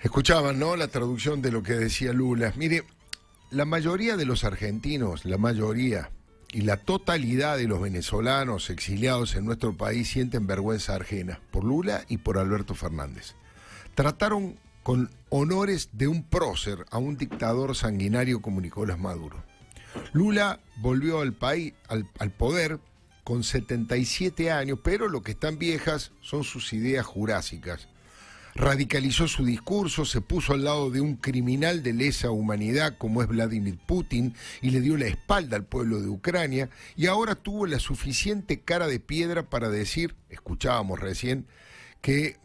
Escuchaban, ¿no?, la traducción de lo que decía Lula. Mire, la mayoría de los argentinos, la mayoría y la totalidad de los venezolanos exiliados en nuestro país sienten vergüenza ajena por Lula y por Alberto Fernández. Trataron con honores de un prócer a un dictador sanguinario como Nicolás Maduro. Lula volvió al país, al poder con 77 años, pero lo que están viejas son sus ideas jurásicas. Radicalizó su discurso, se puso al lado de un criminal de lesa humanidad como es Vladimir Putin y le dio la espalda al pueblo de Ucrania, y ahora tuvo la suficiente cara de piedra para decir, escuchábamos recién, que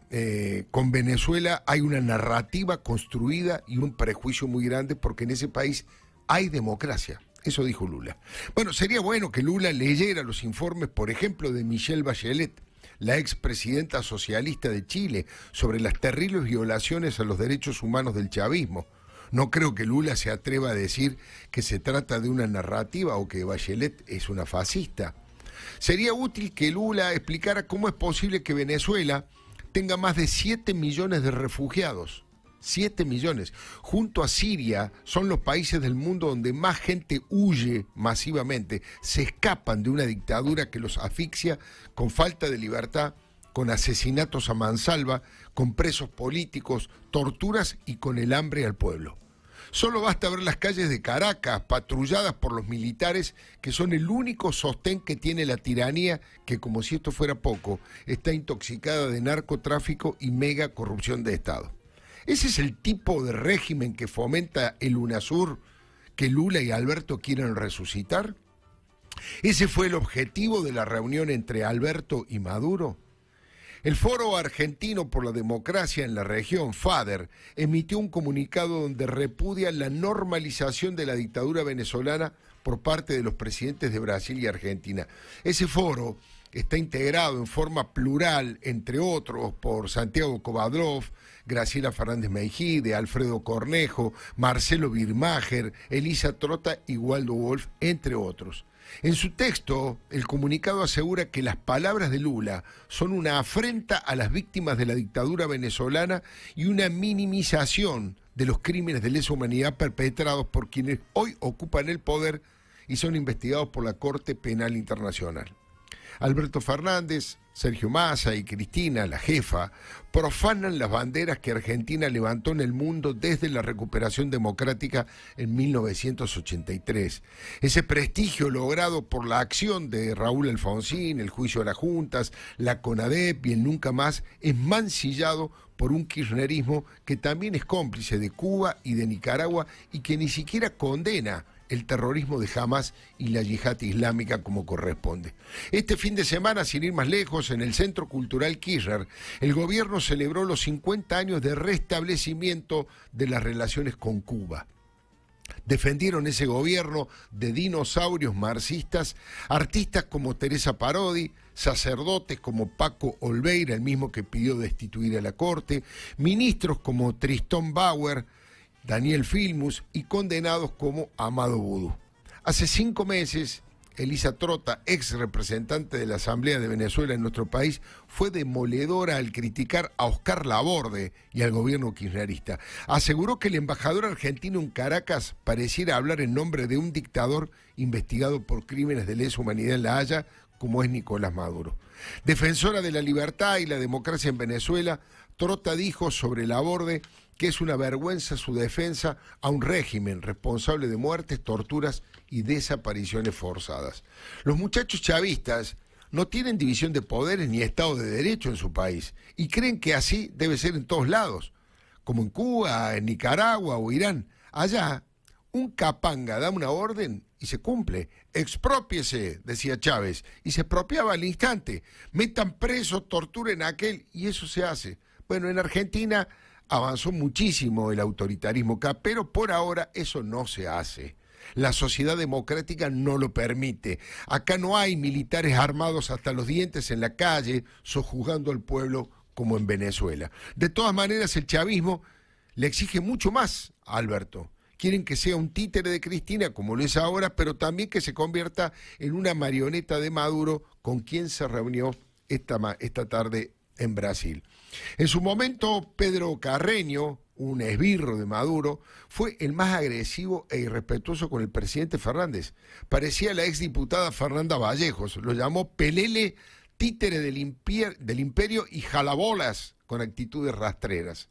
con Venezuela hay una narrativa construida y un prejuicio muy grande porque en ese país hay democracia. Eso dijo Lula. Bueno, sería bueno que Lula leyera los informes, por ejemplo, de Michelle Bachelet, la expresidenta socialista de Chile, sobre las terribles violaciones a los derechos humanos del chavismo. No creo que Lula se atreva a decir que se trata de una narrativa o que Bachelet es una fascista. Sería útil que Lula explicara cómo es posible que Venezuela tenga más de 7 millones de refugiados. 7 millones. Junto a Siria son los países del mundo donde más gente huye masivamente, se escapan de una dictadura que los asfixia con falta de libertad, con asesinatos a mansalva, con presos políticos, torturas y con el hambre al pueblo. Solo basta ver las calles de Caracas patrulladas por los militares, que son el único sostén que tiene la tiranía que, como si esto fuera poco, está intoxicada de narcotráfico y mega corrupción de Estado. Ese es el tipo de régimen que fomenta el UNASUR, que Lula y Alberto quieren resucitar. Ese fue el objetivo de la reunión entre Alberto y Maduro. El Foro Argentino por la Democracia en la Región, FADER, emitió un comunicado donde repudia la normalización de la dictadura venezolana por parte de los presidentes de Brasil y Argentina. Ese foro está integrado en forma plural, entre otros, por Santiago Kovadlof, Graciela Fernández Meijide, Alfredo Cornejo, Marcelo Birmajer, Elisa Trotta y Waldo Wolf, entre otros. En su texto, el comunicado asegura que las palabras de Lula son una afrenta a las víctimas de la dictadura venezolana y una minimización de los crímenes de lesa humanidad perpetrados por quienes hoy ocupan el poder y son investigados por la Corte Penal Internacional. Alberto Fernández, Sergio Massa y Cristina, la jefa, profanan las banderas que Argentina levantó en el mundo desde la recuperación democrática en 1983. Ese prestigio logrado por la acción de Raúl Alfonsín, el juicio a las juntas, la CONADEP y el nunca más, es mancillado por un kirchnerismo que también es cómplice de Cuba y de Nicaragua y que ni siquiera condena el terrorismo de Hamas y la yihad islámica como corresponde. Este fin de semana, sin ir más lejos, en el Centro Cultural Kirchner, el gobierno celebró los 50 años de restablecimiento de las relaciones con Cuba. Defendieron ese gobierno de dinosaurios marxistas artistas como Teresa Parodi, sacerdotes como Paco Olveira, el mismo que pidió destituir a la Corte, ministros como Tristón Bauer, Daniel Filmus y condenados como Amado Boudou. Hace 5 meses, Elisa Trotta, ex representante de la Asamblea de Venezuela en nuestro país, fue demoledora al criticar a Oscar Laborde y al gobierno kirchnerista. Aseguró que el embajador argentino en Caracas pareciera hablar en nombre de un dictador investigado por crímenes de lesa humanidad en La Haya, como es Nicolás Maduro. Defensora de la libertad y la democracia en Venezuela, Trotta dijo sobre Laborde que es una vergüenza su defensa a un régimen responsable de muertes, torturas y desapariciones forzadas. Los muchachos chavistas no tienen división de poderes ni Estado de Derecho en su país y creen que así debe ser en todos lados, como en Cuba, en Nicaragua o Irán. Allá, un capanga da una orden y se cumple. Exprópiese, decía Chávez, y se expropiaba al instante. Metan preso, torturen a aquel, y eso se hace. Bueno, en Argentina avanzó muchísimo el autoritarismo acá, pero por ahora eso no se hace. La sociedad democrática no lo permite. Acá no hay militares armados hasta los dientes en la calle, sojuzgando al pueblo como en Venezuela. De todas maneras, el chavismo le exige mucho más a Alberto. Quieren que sea un títere de Cristina, como lo es ahora, pero también que se convierta en una marioneta de Maduro, con quien se reunió esta tarde en Brasil. En su momento, Pedro Carreño, un esbirro de Maduro, fue el más agresivo e irrespetuoso con el presidente Fernández. Parecía la exdiputada Fernanda Vallejos, lo llamó pelele, títere del imperio y jalabolas con actitudes rastreras.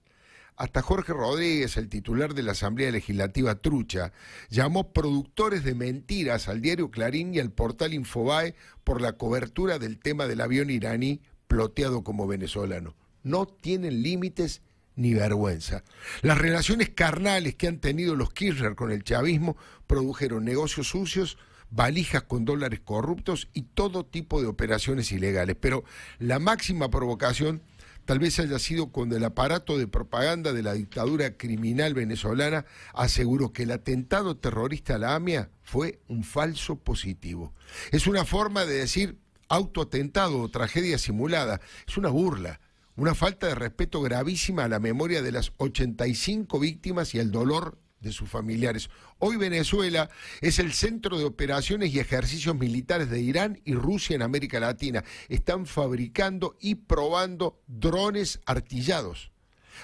Hasta Jorge Rodríguez, el titular de la Asamblea Legislativa trucha, llamó productores de mentiras al diario Clarín y al portal Infobea por la cobertura del tema del avión iraní ploteado como venezolano. No tienen límites ni vergüenza. Las relaciones carnales que han tenido los Kirchner con el chavismo produjeron negocios sucios, valijas con dólares corruptos y todo tipo de operaciones ilegales. Pero la máxima provocación tal vez haya sido cuando el aparato de propaganda de la dictadura criminal venezolana aseguró que el atentado terrorista a la AMIA fue un falso positivo. Es una forma de decir autoatentado o tragedia simulada. Es una burla, una falta de respeto gravísima a la memoria de las 85 víctimas y al dolor de sus familiares. Hoy Venezuela es el centro de operaciones y ejercicios militares de Irán y Rusia en América Latina. Están fabricando y probando drones artillados.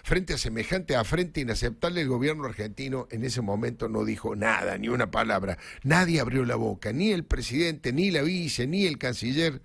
Frente a semejante afrenta inaceptable, el gobierno argentino en ese momento no dijo nada, ni una palabra. Nadie abrió la boca, ni el presidente, ni la vice, ni el canciller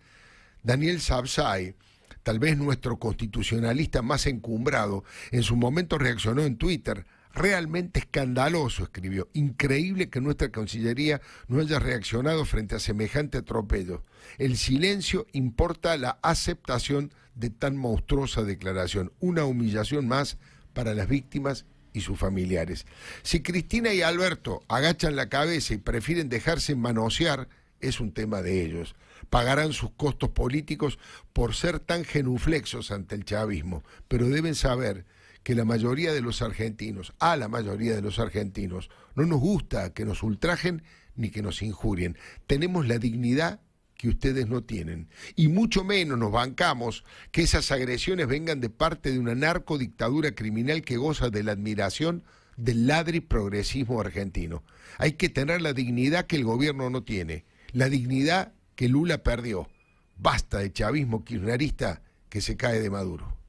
Daniel Sabsay. Tal vez nuestro constitucionalista más encumbrado, en su momento reaccionó en Twitter. Realmente escandaloso, escribió. Increíble que nuestra Cancillería no haya reaccionado frente a semejante atropello. El silencio importa la aceptación de tan monstruosa declaración. Una humillación más para las víctimas y sus familiares. Si Cristina y Alberto agachan la cabeza y prefieren dejarse manosear, es un tema de ellos. Pagarán sus costos políticos por ser tan genuflexos ante el chavismo. Pero deben saber que la mayoría de los argentinos, a la mayoría de los argentinos, no nos gusta que nos ultrajen ni que nos injurien. Tenemos la dignidad que ustedes no tienen. Y mucho menos nos bancamos que esas agresiones vengan de parte de una narcodictadura criminal que goza de la admiración del ladri progresismo argentino. Hay que tener la dignidad que el gobierno no tiene, la dignidad que Lula perdió. Basta de chavismo kirchnerista que se cae de Maduro.